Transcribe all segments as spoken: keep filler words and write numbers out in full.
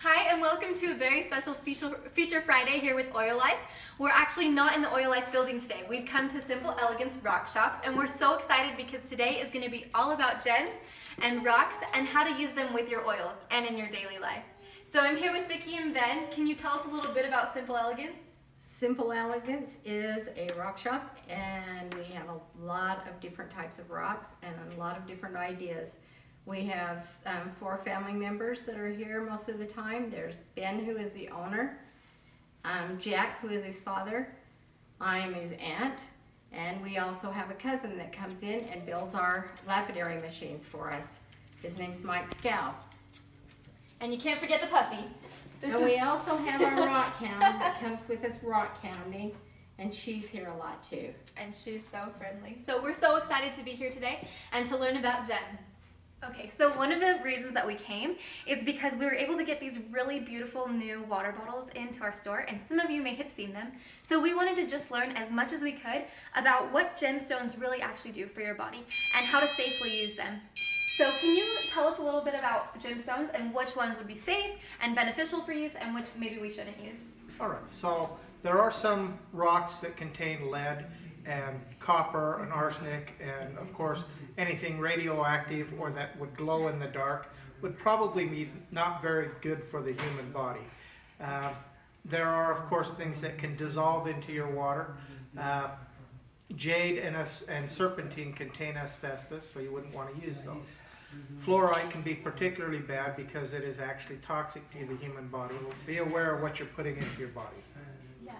Hi, and welcome to a very special feature, feature Friday here with Oil Life. We're actually not in the Oil Life building today. We've come to Simple Elegance Rock Shop, and we're so excited because today is going to be all about gems and rocks and how to use them with your oils and in your daily life. So I'm here with Vicki and Ben. Can you tell us a little bit about Simple Elegance? Simple Elegance is a rock shop, and we have a lot of different types of rocks and a lot of different ideas. We have um, four family members that are here most of the time. There's Ben, who is the owner, um, Jack, who is his father, I am his aunt, and we also have a cousin that comes in and builds our lapidary machines for us. His name's Mike Scow. And you can't forget the puppy. This and is... we also have our rock hound that comes with us rock hounding. And she's here a lot too. And she's so friendly. So we're so excited to be here today and to learn about gems. Okay, so one of the reasons that we came is because we were able to get these really beautiful new water bottles into our store, and some of you may have seen them. So we wanted to just learn as much as we could about what gemstones really actually do for your body and how to safely use them. So can you tell us a little bit about gemstones and which ones would be safe and beneficial for use and which maybe we shouldn't use? All right, so there are some rocks that contain lead and copper and arsenic, and of course anything radioactive or that would glow in the dark would probably be not very good for the human body. Uh, there are of course things that can dissolve into your water. Uh, jade and, and serpentine contain asbestos, so you wouldn't want to use those. Fluoride can be particularly bad because it is actually toxic to the human body. Be aware of what you're putting into your body. Yeah.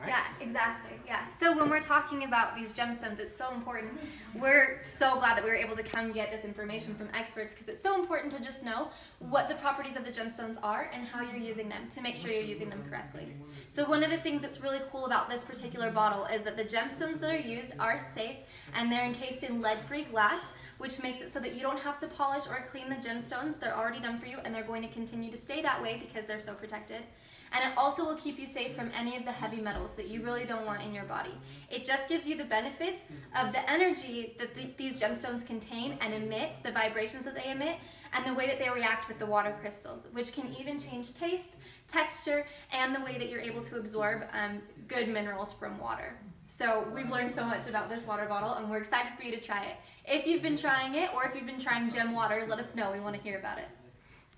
Right? Yeah, exactly. Yeah. So when we're talking about these gemstones, it's so important. We're so glad that we were able to come get this information from experts because it's so important to just know what the properties of the gemstones are and how you're using them to make sure you're using them correctly. So one of the things that's really cool about this particular bottle is that the gemstones that are used are safe, and they're encased in lead-free glass, which makes it so that you don't have to polish or clean the gemstones. They're already done for you, and they're going to continue to stay that way because they're so protected. And it also will keep you safe from any of the heavy metals that you really don't want in your body. It just gives you the benefits of the energy that the, these gemstones contain and emit, the vibrations that they emit, and the way that they react with the water crystals, which can even change taste, texture, and the way that you're able to absorb um, good minerals from water. So we've learned so much about this water bottle, and we're excited for you to try it. If you've been trying it, or if you've been trying gem water, let us know. We want to hear about it.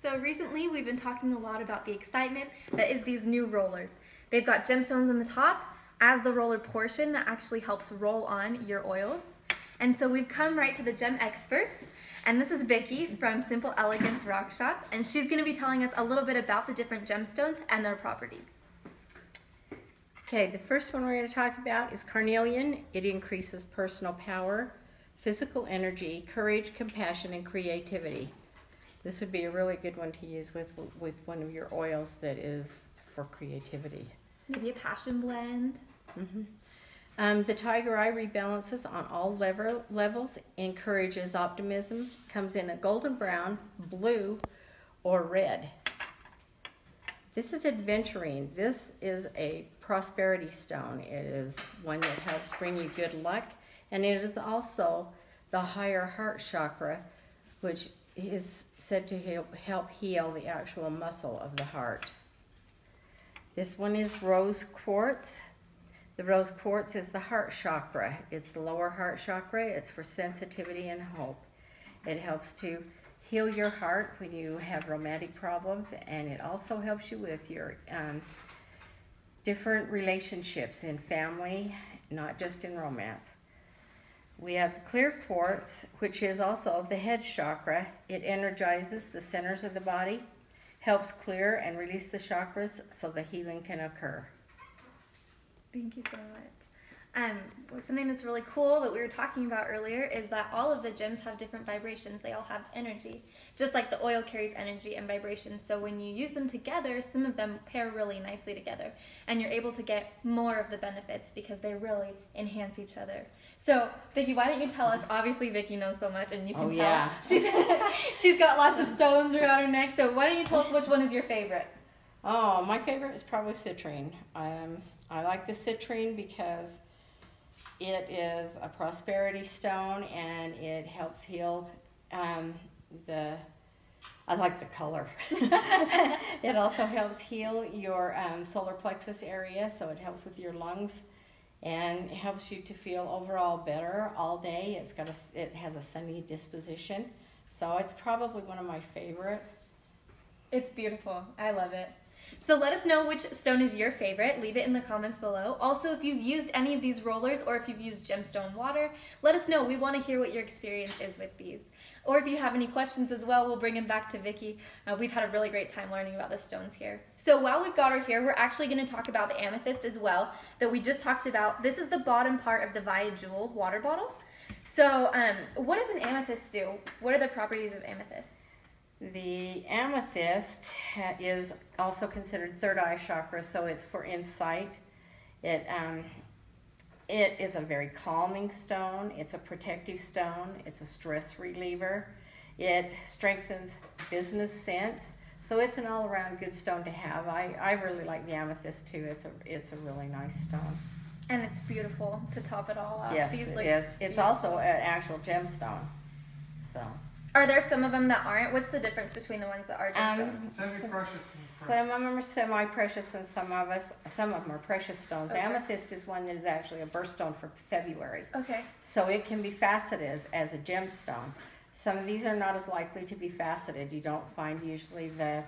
So recently we've been talking a lot about the excitement that is these new rollers. They've got gemstones on the top as the roller portion that actually helps roll on your oils. And so we've come right to the gem experts, and this is Vicki from Simple Elegance Rock Shop, and she's going to be telling us a little bit about the different gemstones and their properties. Okay, the first one we're going to talk about is carnelian. It increases personal power, physical energy, courage, compassion, and creativity. This would be a really good one to use with, with one of your oils that is for creativity. Maybe a passion blend. Mm-hmm. um, the tiger eye rebalances on all level, levels, encourages optimism, comes in a golden brown, blue, or red. This is aventurine. This is a prosperity stone. It is one that helps bring you good luck, and it is also the higher heart chakra, which is said to help, help heal the actual muscle of the heart. This one is rose quartz. The rose quartz is the heart chakra. It's the lower heart chakra. It's for sensitivity and hope. It helps to heal your heart when you have romantic problems, and it also helps you with your um, different relationships in family, not just in romance. We have the clear quartz, which is also the head chakra. It energizes the centers of the body, helps clear and release the chakras so the healing can occur. Thank you so much. Um, something that's really cool that we were talking about earlier is that all of the gems have different vibrations. They all have energy, just like the oil carries energy and vibrations. So when you use them together, some of them pair really nicely together, and you're able to get more of the benefits because they really enhance each other. So Vicki, why don't you tell us? Obviously, Vicki knows so much, and you can oh, tell yeah. she's she's got lots of stones around her neck. So why don't you tell us which one is your favorite? Oh, my favorite is probably citrine. Um, I like the citrine because it is a prosperity stone, and it helps heal um, the I like the color. It also helps heal your um, solar plexus area, so it helps with your lungs and helps you to feel overall better all day. It's got a, it has a sunny disposition, so it's probably one of my favorite. It's beautiful. I love it. So let us know which stone is your favorite. Leave it in the comments below. Also, if you've used any of these rollers or if you've used gemstone water, let us know. We want to hear what your experience is with these. Or if you have any questions as well, we'll bring them back to Vicki. Uh, we've had a really great time learning about the stones here. So while we've got her here, we're actually going to talk about the amethyst as well that we just talked about. This is the bottom part of the Via Jewel water bottle. So um, what does an amethyst do? What are the properties of amethyst? The amethyst is also considered third eye chakra, so it's for insight. It, um, it is a very calming stone. It's a protective stone. It's a stress reliever. It strengthens business sense. So it's an all-around good stone to have. I, I really like the amethyst too. It's a, it's a really nice stone. And it's beautiful to top it all off. Yes, it is. It's also an actual gemstone. So. Are there some of them that aren't? What's the difference between the ones that are gemstones? Um, semi-precious. Some of them are semi-precious, and some of us, some of them are precious stones. Okay. Amethyst is one that is actually a birthstone for February. Okay. So it can be faceted as, as a gemstone. Some of these are not as likely to be faceted. You don't find usually the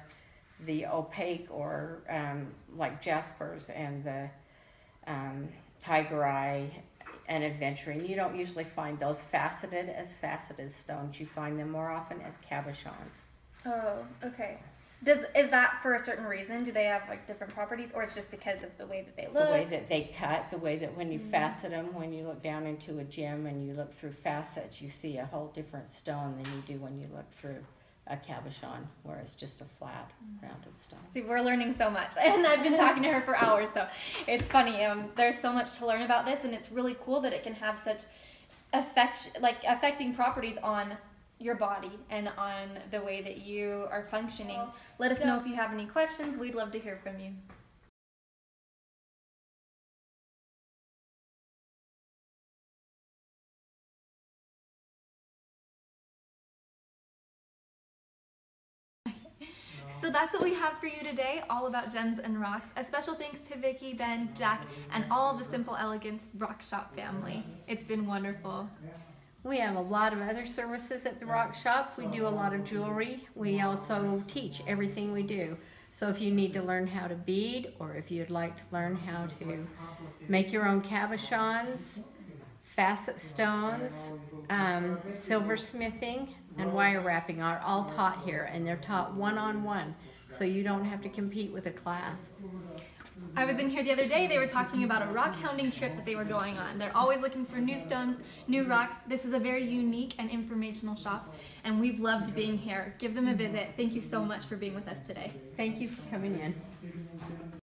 the opaque or um, like Jaspers and the um, Tiger Eye and aventurine. You don't usually find those faceted as faceted stones. You find them more often as cabochons. Oh, okay. Does, is that for a certain reason? Do they have like different properties, or it's just because of the way that they look? The way that they cut, the way that when you mm-hmm. facet them, when you look down into a gem and you look through facets, you see a whole different stone than you do when you look through a cabochon, where it's just a flat, rounded stone. See, we're learning so much, and I've been talking to her for hours, so it's funny. Um, there's so much to learn about this, and it's really cool that it can have such affect, like affecting properties on your body and on the way that you are functioning. Let us so, know if you have any questions. We'd love to hear from you. So that's what we have for you today, all about gems and rocks. A special thanks to Vicki, Ben, Jack, and all the Simple Elegance Rock Shop family. It's been wonderful. We have a lot of other services at the Rock Shop. We do a lot of jewelry. We also teach everything we do. So if you need to learn how to bead, or if you'd like to learn how to make your own cabochons, facet stones, um, silversmithing, and wire wrapping are all taught here, and they're taught one-on-one, so you don't have to compete with a class. I was in here the other day. They were talking about a rock hounding trip that they were going on. They're always looking for new stones, new rocks. This is a very unique and informational shop, and we've loved being here. Give them a visit. Thank you so much for being with us today. Thank you for coming in.